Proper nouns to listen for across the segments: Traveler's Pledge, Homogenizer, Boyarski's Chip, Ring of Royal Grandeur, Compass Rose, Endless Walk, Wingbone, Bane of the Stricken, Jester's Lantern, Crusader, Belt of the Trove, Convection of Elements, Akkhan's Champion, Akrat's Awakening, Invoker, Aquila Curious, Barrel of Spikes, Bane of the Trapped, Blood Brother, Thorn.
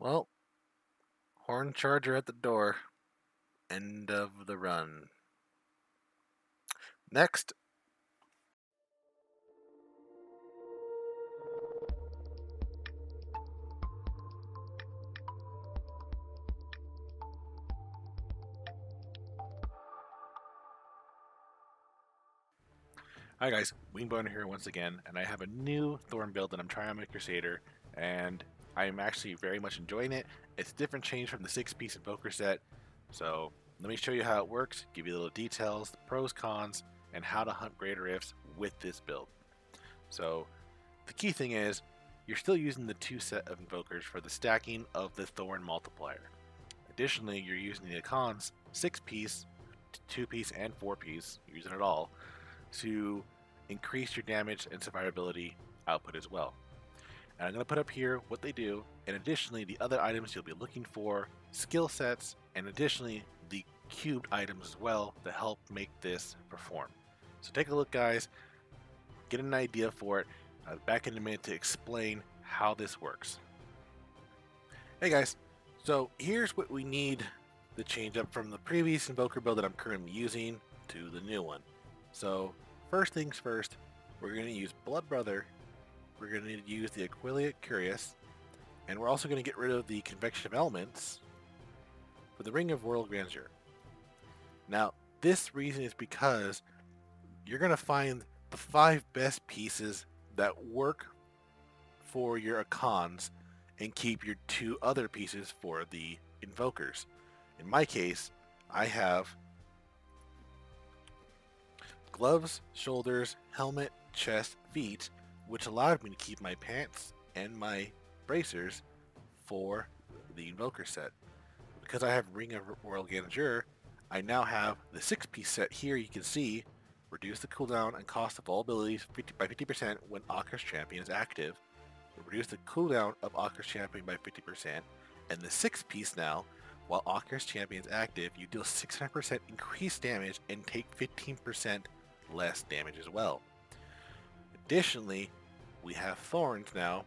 Well, Horn Charger at the door. End of the run. Next. Hi guys, Wingbone here once again, and I have a new Thorn build that I'm trying on my Crusader, and I'm actually very much enjoying it. It's a different change from the 6-piece Invoker set, so let me show you how it works, give you little details, the pros, cons, and how to hunt greater rifts with this build. So the key thing is, you're still using the 2 set of Invokers for the stacking of the Thorn multiplier. Additionally, you're using the Akkhan's 6-piece, 2-piece, and 4-piece, you're using it all, to increase your damage and survivability output as well. And I'm going to put up here what they do, and additionally the other items you'll be looking for, skill sets, and additionally the cubed items as well to help make this perform. So take a look guys, get an idea for it. I'll be back in a minute to explain how this works. Hey guys, so here's what we need to change up from the previous Invoker build that I'm currently using to the new one. So first things first, we're going to use Blood Brother, we're going to need to use the Aquila Curious, and we're also going to get rid of the Convection of Elements for the Ring of Royal Grandeur. Now this reason is because you're going to find the 5 best pieces that work for your Akkhan's and keep your 2 other pieces for the Invokers. In my case, I have gloves, shoulders, helmet, chest, feet, which allowed me to keep my pants and my bracers for the Invoker set. Because I have Ring of Royal Grandeur, I now have the 6-piece set here. You can see, reduce the cooldown and cost of all abilities by 50% when Akkhan's Champion is active. Reduce the cooldown of Akkhan's Champion by 50%. And the 6-piece now, while Akkhan's Champion is active, you deal 600% increased damage and take 15% less damage as well. Additionally, we have Thorns now.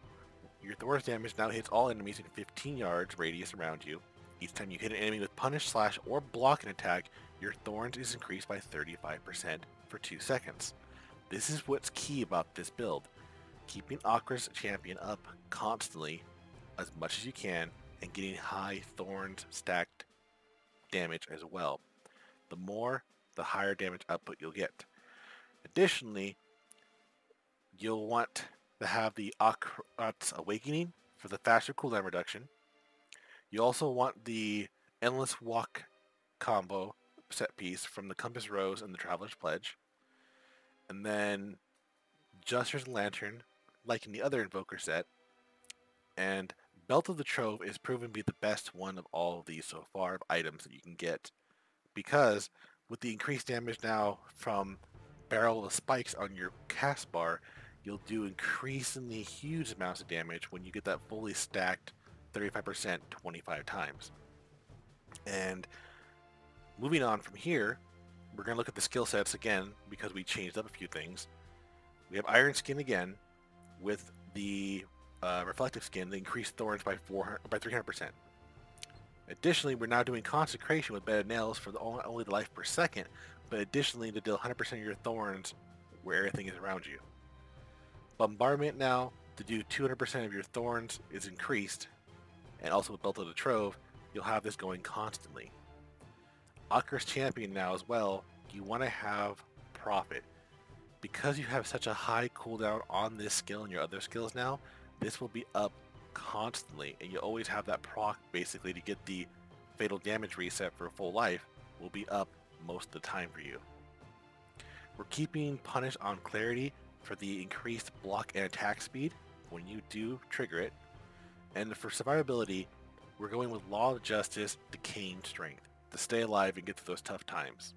Your Thorns damage now hits all enemies in 15 yards radius around you. Each time you hit an enemy with punish, slash, or block an attack, your Thorns is increased by 35% for 2 seconds. This is what's key about this build. Keeping Akkhan's Champion up constantly as much as you can and getting high Thorns stacked damage as well. The more, the higher damage output you'll get. Additionally, you'll want to have the Akrat's Awakening for the faster cooldown reduction. You also want the Endless Walk combo set piece from the Compass Rose and the Traveler's Pledge. And then Jester's Lantern, like in the other Invoker set. And Belt of the Trove is proven to be the best one of all of these so far of items that you can get. Because with the increased damage now from Barrel of Spikes on your cast bar, you'll do increasingly huge amounts of damage when you get that fully stacked 35% 25 times. And moving on from here, we're going to look at the skill sets again because we changed up a few things. We have Iron Skin again with the reflective skin that increased Thorns by 300%. Additionally, we're now doing Consecration with Bedded Nails for only the life per second, but additionally to deal 100% of your Thorns where everything is around you. Bombardment now to do 200% of your Thorns is increased, and also with Belt of the Trove, you'll have this going constantly. Akkhan's Champion now as well, you want to have Profit. Because you have such a high cooldown on this skill and your other skills now, this will be up constantly, and you always have that proc basically to get the fatal damage reset for a full life will be up most of the time for you. We're keeping Punish on Clarity for the increased block and attack speed when you do trigger it, and for survivability we're going with Law of Justice, Decaying Strength to stay alive and get through those tough times.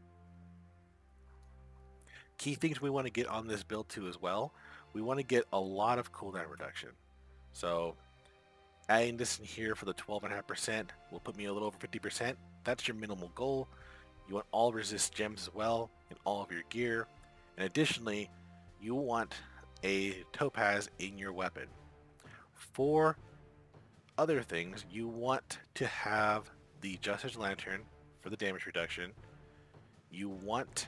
Key things we want to get on this build too as well, we want to get a lot of cooldown reduction. So adding this in here for the 12.5% will put me a little over 50%. That's your minimal goal. You want all resist gems as well in all of your gear. And additionally, you want a topaz in your weapon. For other things, you want to have the Jester's Lantern for the damage reduction. You want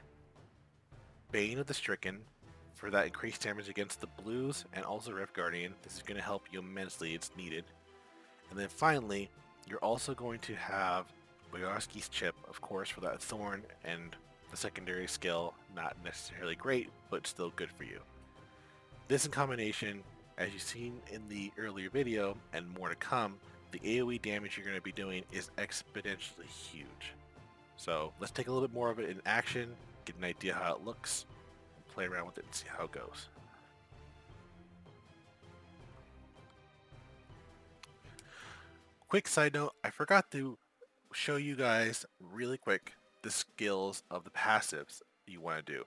Bane of the Stricken for that increased damage against the blues and also Rift Guardian. This is going to help you immensely. It's needed. And then finally, you're also going to have Boyarski's Chip, of course, for that Thorn and the secondary skill. Not necessarily great, but still good for you. This in combination, as you've seen in the earlier video, and more to come, the AoE damage you're going to be doing is exponentially huge. So let's take a little bit more of it in action, get an idea how it looks, and play around with it and see how it goes. Quick side note, I forgot to show you guys really quick the skills of the passives you want to do.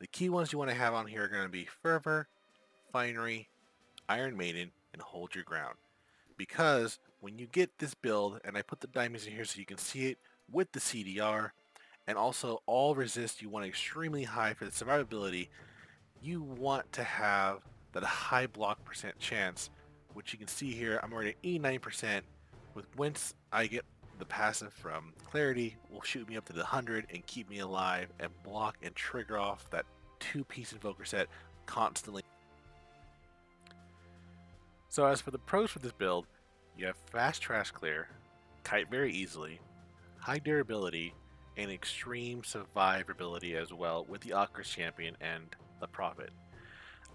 The key ones you want to have on here are going to be Fervor, Finery, Iron Maiden, and Hold Your Ground. Because when you get this build, and I put the diamonds in here so you can see it with the CDR, and also all resist you want extremely high for the survivability, you want to have that high block percent chance, which you can see here. I'm already at 89%, with once I get the passive from Clarity, will shoot me up to the 100 and keep me alive and block and trigger off that two-piece Invoker set constantly. So as for the pros for this build, you have fast trash clear, kite very easily, high durability, and extreme survivability as well with the Akkhan's Champion and the Prophet.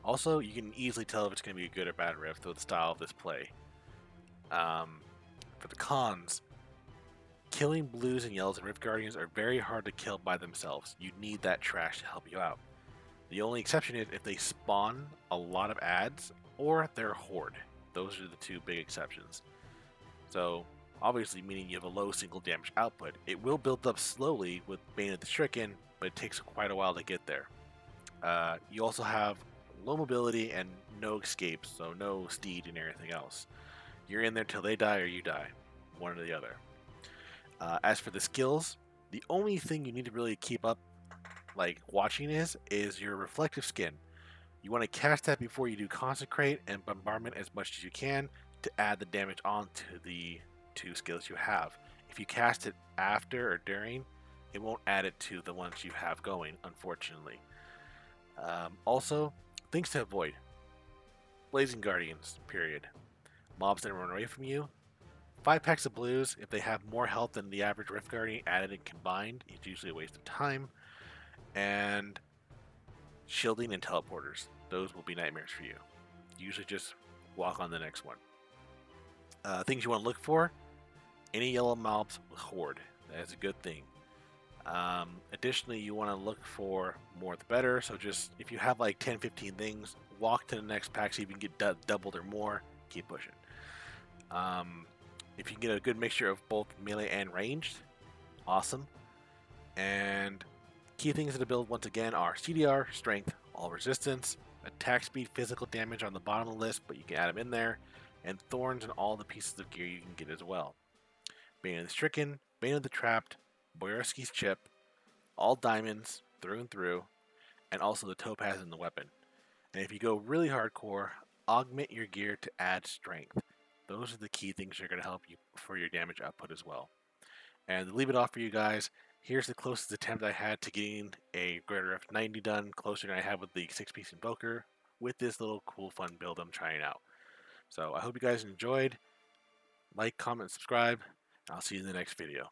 Also, you can easily tell if it's going to be a good or bad rift through the style of this play. For the cons, killing blues and yellows and Rift Guardians are very hard to kill by themselves. You need that trash to help you out. The only exception is if they spawn a lot of adds or they're horde. Those are the two big exceptions. So obviously, meaning you have a low single damage output. It will build up slowly with Bane of the Stricken, but it takes quite a while to get there. You also have low mobility and no escape, so no steed and everything else. You're in there till they die or you die, one or the other. As for the skills, the only thing you need to really keep up, like watching, is your reflective skin. You want to cast that before you do consecrate and bombardment as much as you can to add the damage onto the two skills you have. If you cast it after or during, it won't add it to the ones you have going, unfortunately. Also, things to avoid: Blazing Guardians, period. Mobs that run away from you. 5 packs of blues, if they have more health than the average Rift Guardian added and combined, it's usually a waste of time. And shielding and teleporters, those will be nightmares for you. Usually just walk on the next one. Things you want to look for: any yellow mobs with horde, that is a good thing. Additionally, you want to look for more the better, so just if you have like 10-15 things, walk to the next pack so you can get doubled or more, keep pushing. If you can get a good mixture of both melee and ranged, awesome. And key things in the build once again are CDR, strength, all resistance, attack speed, physical damage on the bottom of the list, but you can add them in there, and thorns and all the pieces of gear you can get as well. Bane of the Stricken, Bane of the Trapped, Boyarski's Chip, all diamonds through and through, and also the topaz in the weapon. And if you go really hardcore, augment your gear to add strength. Those are the key things that are going to help you for your damage output as well. And to leave it off for you guys, here's the closest attempt I had to getting a greater F90 done, closer than I had with the 6-piece Invoker, with this little cool fun build I'm trying out. So I hope you guys enjoyed. Like, comment, subscribe, and I'll see you in the next video.